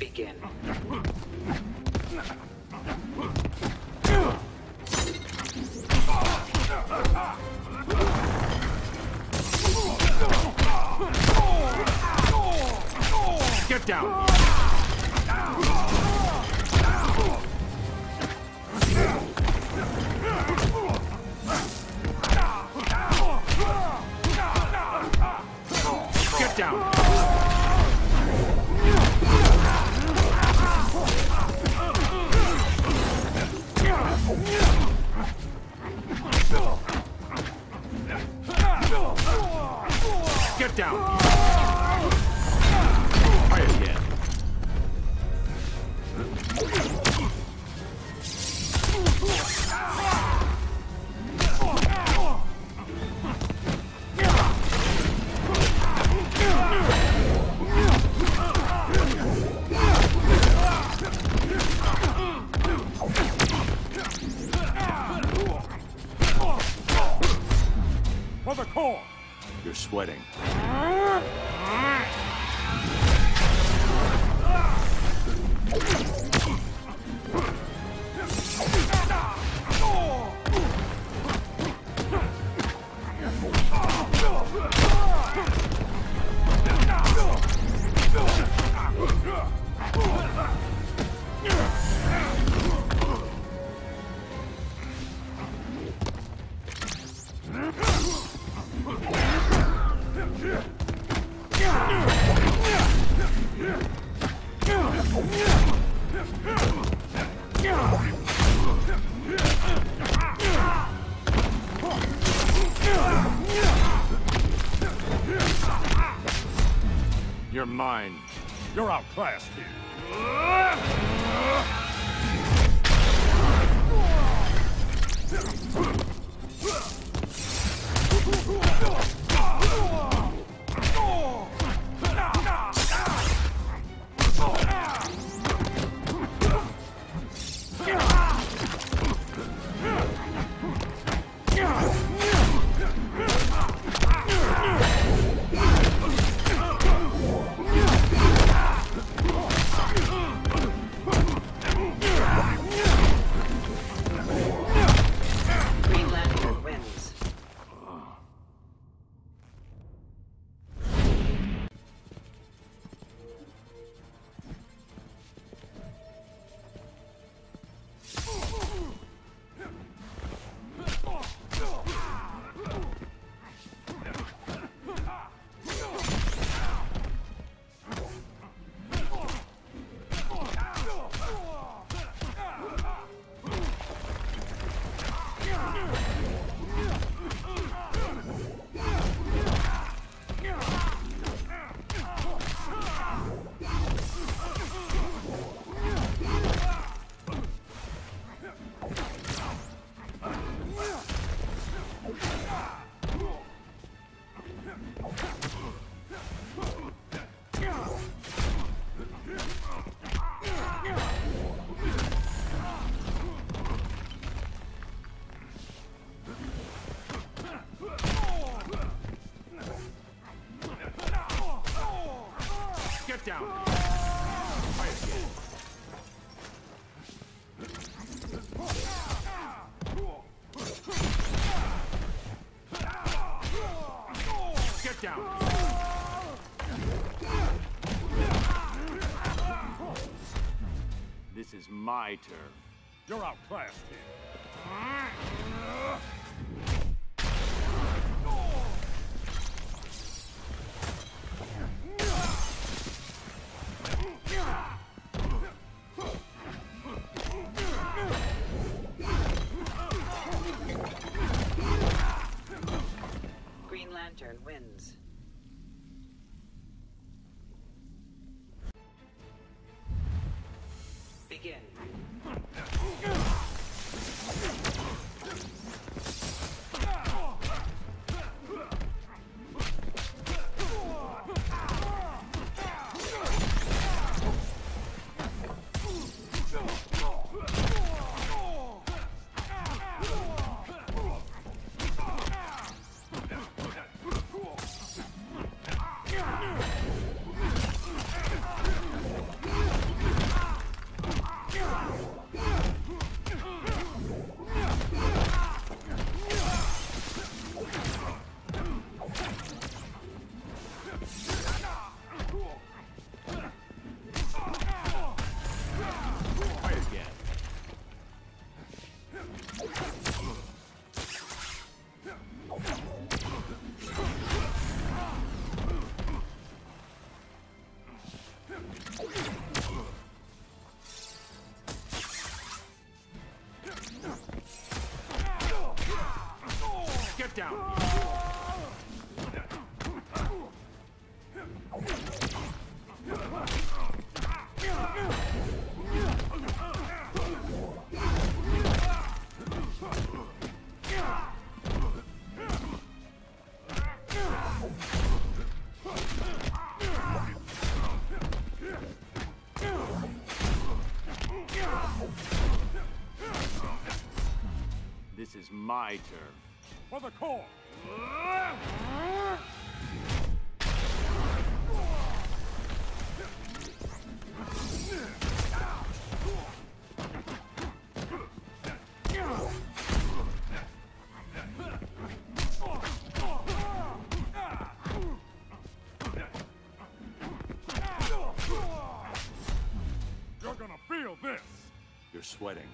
begin. Get down! Get down! Get down! Try again. For the core! You're sweating. You're mine. You're outclassed here. Get down! Try again. This is my turn. You're outclassed here. Green Lantern wins. Begin. down. This is my turn. For the core! You're gonna feel this! You're sweating.